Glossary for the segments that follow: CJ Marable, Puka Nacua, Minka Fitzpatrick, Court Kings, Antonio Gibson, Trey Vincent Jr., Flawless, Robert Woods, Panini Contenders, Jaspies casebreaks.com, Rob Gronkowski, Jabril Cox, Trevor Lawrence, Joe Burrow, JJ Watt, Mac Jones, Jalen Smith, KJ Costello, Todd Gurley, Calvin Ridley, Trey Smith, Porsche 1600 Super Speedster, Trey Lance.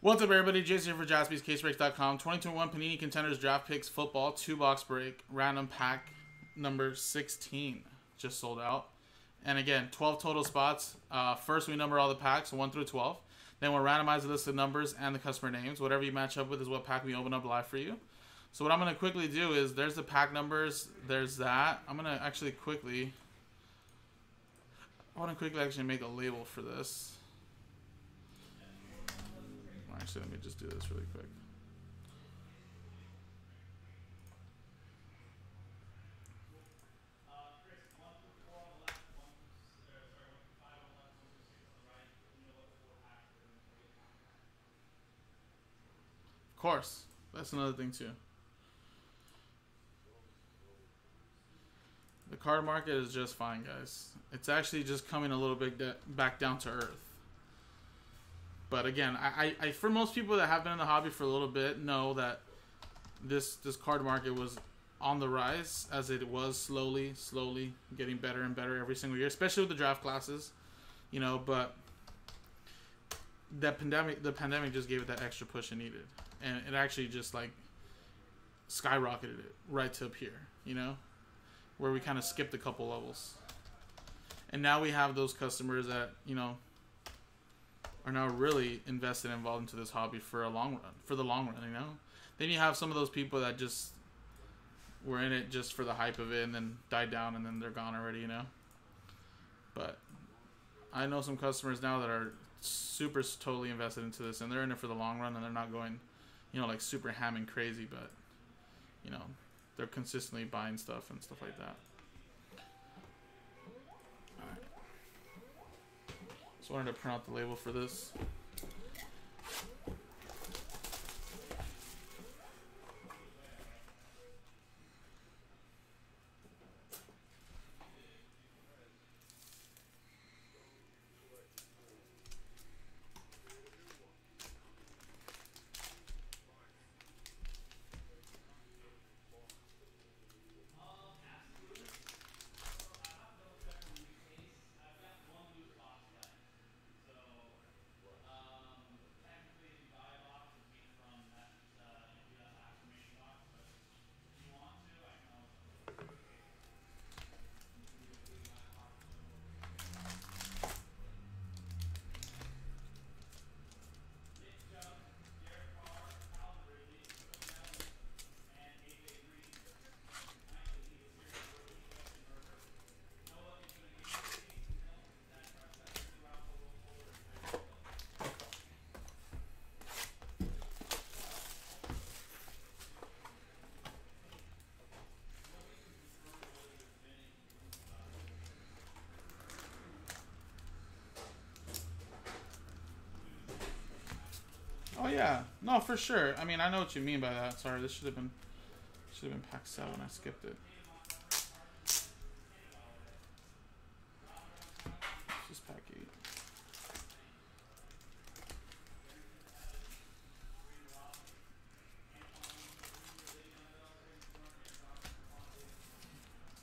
What's up, everybody? Jason here for Jaspies casebreaks.com. 2021 Panini Contenders Draft Picks Football 2-box break random pack number 16 just sold out. And again, 12 total spots. First, we number all the packs 1 through 12. Then we'll randomize the list of numbers and the customer names. Whatever you match up with is what pack we open up live for you. So what I'm going to quickly do is there's the pack numbers. There's that. I'm going to actually quickly. I want to quickly actually make a label for this. Actually, let me just do this really quick. Of course, that's another thing too. The card market is just fine, guys. It's actually just coming a little bit back down to earth. But again, I for most people that have been in the hobby for a little bit know that this card market was on the rise as it was slowly getting better and better every single year, especially with the draft classes, you know. But that pandemic just gave it that extra push it needed, and it actually just like skyrocketed it right to up here, you know, where we kind of skipped a couple levels, and now we have those customers that, you know, are now really invested and involved into this hobby for the long run, you know. Then you have some of those people that just were in it just for the hype of it and then died down and then they're gone already, you know. But I know some customers now that are super totally invested into this and they're in it for the long run, and they're not going, you know, like super ham and crazy, but you know, they're consistently buying stuff and stuff like that. So I wanted to print out the label for this. Oh yeah, no, for sure. I mean, I know what you mean by that. Sorry, this should have been pack 7. I skipped it. Just pack 8.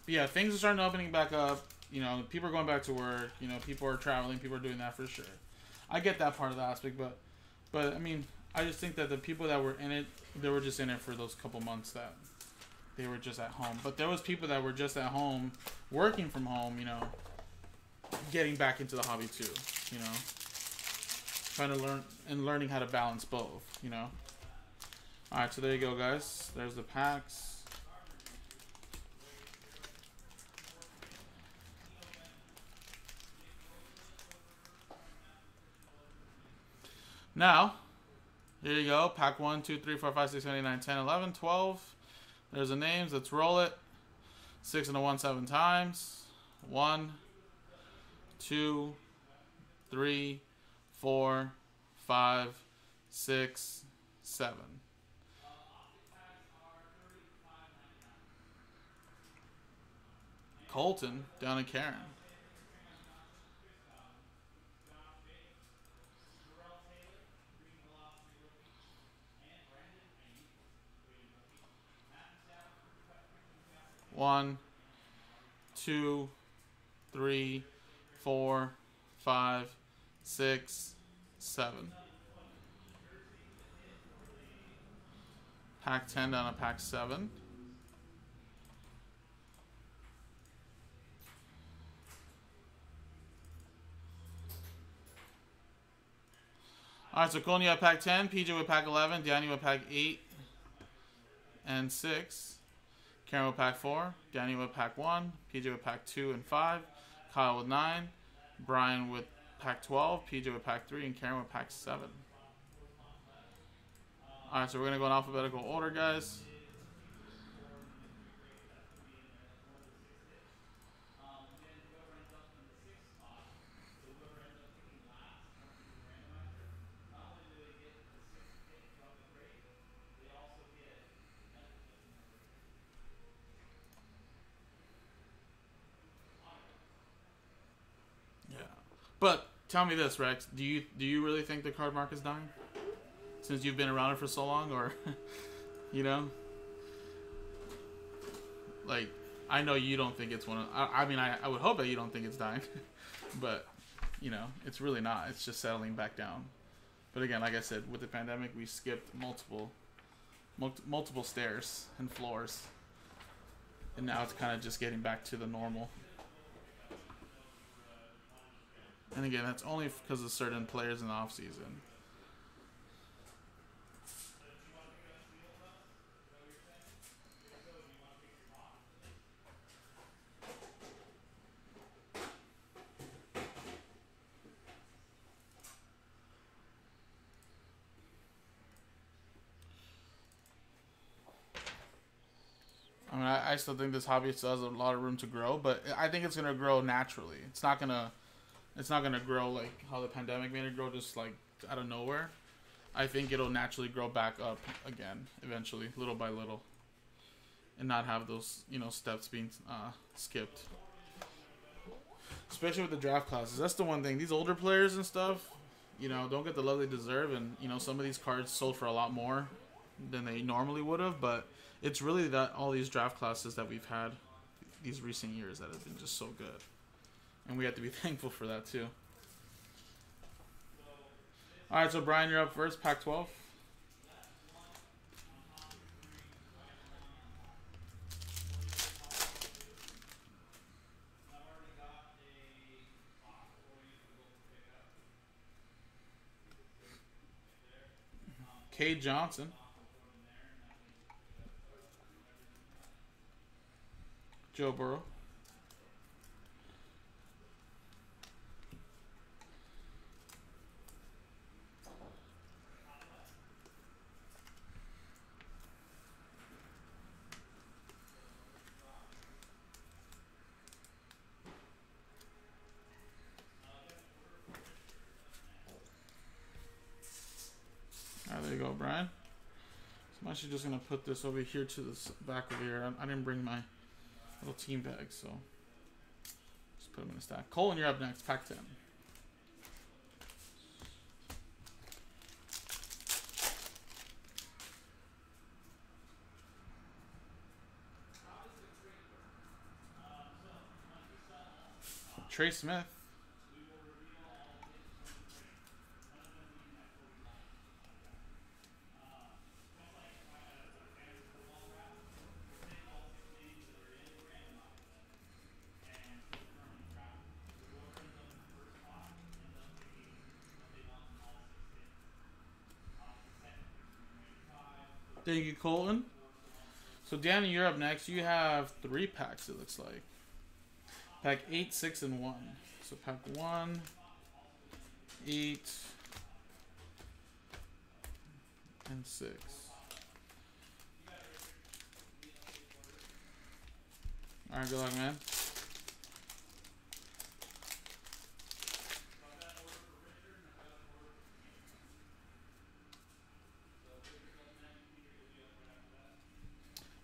Yeah, things are starting to opening back up. You know, people are going back to work. You know, people are traveling. People are doing that for sure. I get that part of the aspect, but I mean, I just think that the people that were in it, they were just in it for those couple months that they were just at home. But there was people that were just at home, working from home, you know, getting back into the hobby too, you know, trying to learn and learning how to balance both, you know. All right, so there you go, guys. There's the packs. Now, here you go. Pack 1, 2, 3, 4, 5, 6, 7, 8, 9, 10, 11, 12. There's the names. Let's roll it. 6 and a 1 7 times. 1, 2, 3, 4, 5, 6, 7. Colton down in Karen. One, two, three, four, five, six, seven. Pack 10 down to pack 7. Alright, so Colin, you have pack 10, PJ with pack 11, Danny with pack 8 and 6, Karen with pack 4, Danny with pack 1, PJ with pack 2 and 5, Kyle with 9, Brian with pack 12, PJ with pack 3, and Karen with pack 7. Alright, so we're going to go in alphabetical order, guys. But tell me this, Rex, do you really think the card market is dying? Since you've been around it for so long, or you know, like I know you don't think it's one of. I mean, I would hope that you don't think it's dying, but you know, it's really not. It's just settling back down. But again, like I said, with the pandemic, we skipped multiple stairs and floors, and now it's kind of just getting back to the normal. And again, that's only because of certain players in the offseason. I mean, I still think this hobby still has a lot of room to grow, but I think it's going to grow naturally. It's not gonna grow like how the pandemic made it grow, just like out of nowhere. I think it'll naturally grow back up again eventually, little by little, and not have those, you know, steps being skipped. Especially with the draft classes, that's the one thing. These older players and stuff, you know, don't get the love they deserve, and you know, some of these cards sold for a lot more than they normally would have. But it's really that all these draft classes that we've had these recent years that have been just so good. And we have to be thankful for that, too. All right, so, Brian, you're up first. Pack 12. K. Johnson. Joe Burrow. Brian. So I'm actually just going to put this over here to the back of here. I didn't bring my little team bag, so just put them in a stack. Colin, you're up next. Pack 10. Trey Smith. Thank you, Colton. So, Danny, you're up next. You have 3 packs, it looks like. Pack 8, 6, and 1. So, pack 1, 8, and 6. All right, good luck, man.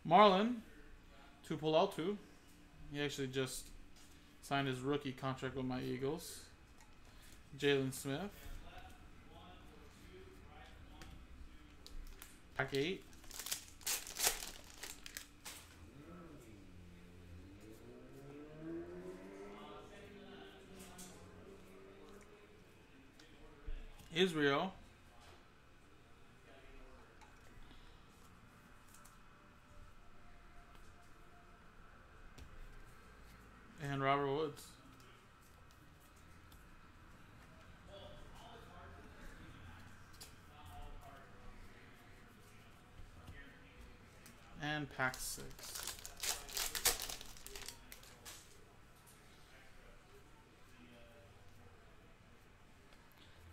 Marlon Pulatu. He actually just signed his rookie contract with my Eagles. Jalen Smith. Pack 8. Israel. and Robert Woods. And pack 6.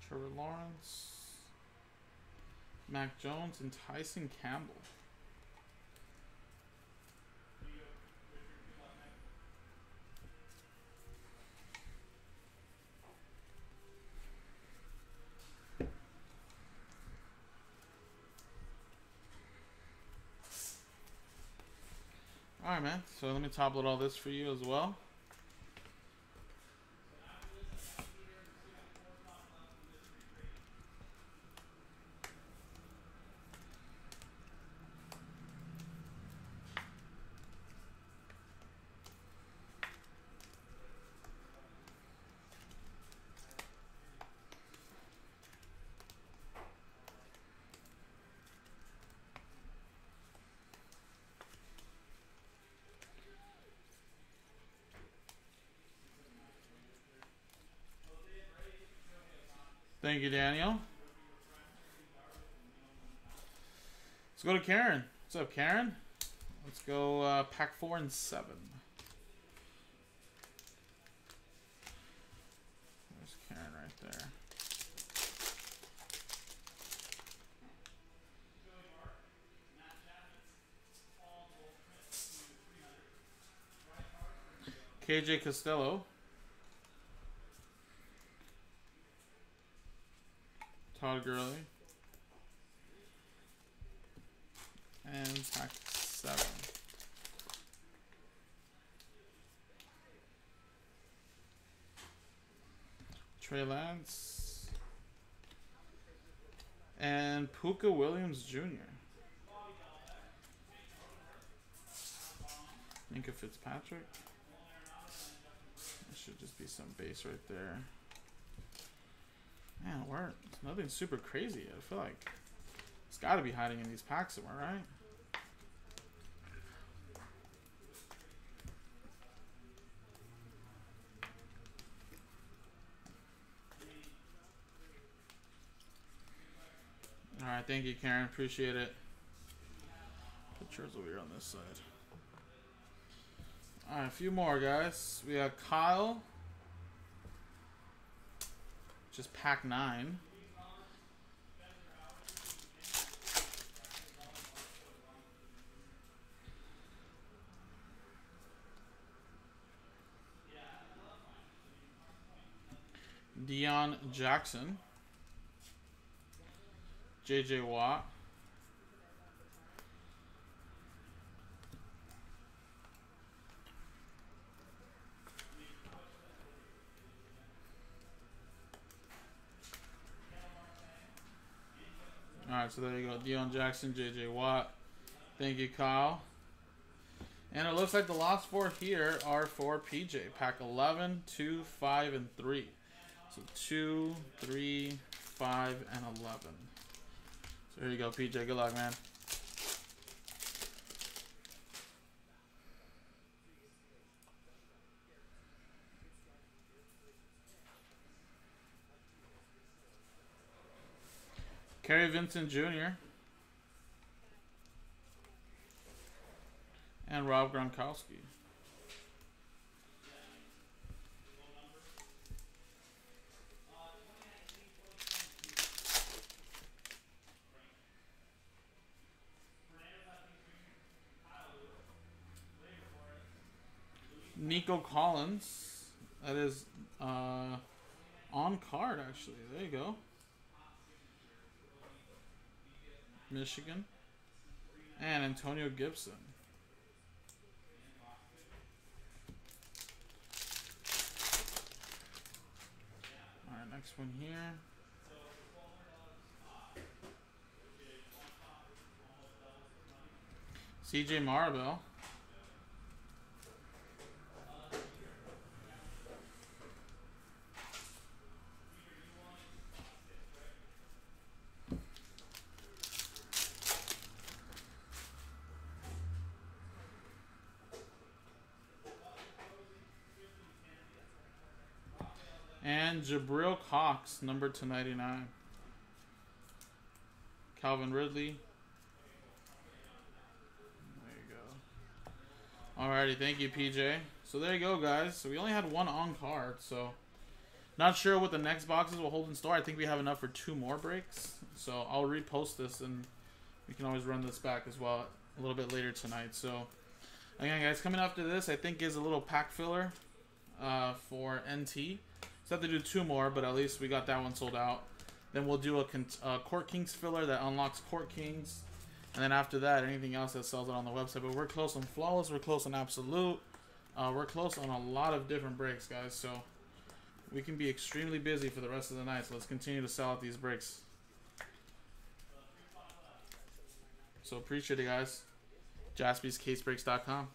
Trevor Lawrence, Mac Jones, and Tyson Campbell. Alright, man, so let me top load all this for you as well. Thank you, Daniel. Let's go to Karen. What's up, Karen? Let's go pack 4 and 7. There's Karen right there. KJ Costello. Todd Gurley. And pack 7. Trey Lance. And Puka Williams Jr. Minka Fitzpatrick. That should just be some base right there. Man, we're nothing super crazy. I feel like it's got to be hiding in these packs somewhere, right? All right, thank you, Karen. Appreciate it. Put yours over here on this side. All right, a few more, guys. We got Kyle. Just pack 9. Deion Jackson, JJ Watt, so there you go. Deion Jackson, JJ Watt. Thank you, Kyle. And it looks like the last 4 here are for PJ. Pack 11, 2, 5, and 3. So 2, 3, 5, and 11. So here you go, PJ. Good luck, man. Trey Vincent Jr. and Rob Gronkowski. Nico Collins. That is on card, actually. There you go. Michigan, and Antonio Gibson. All right, next one here. CJ Marable. and Jabril Cox, number 299. Calvin Ridley. There you go. Alrighty, thank you, PJ. So there you go, guys. So we only had one on card, so not sure what the next boxes will hold in store. I think we have enough for 2 more breaks. So I'll repost this, and we can always run this back as well a little bit later tonight. So again, guys, coming after this, I think, is a little pack filler for NT. So I have to do 2 more, but at least we got that one sold out. Then we'll do a Court Kings filler that unlocks Court Kings. And then after that, anything else that sells it on the website. But we're close on Flawless. We're close on Absolute. We're close on a lot of different breaks, guys. So we can be extremely busy for the rest of the night. So let's continue to sell out these breaks. So appreciate it, guys. JaspiesCaseBreaks.com.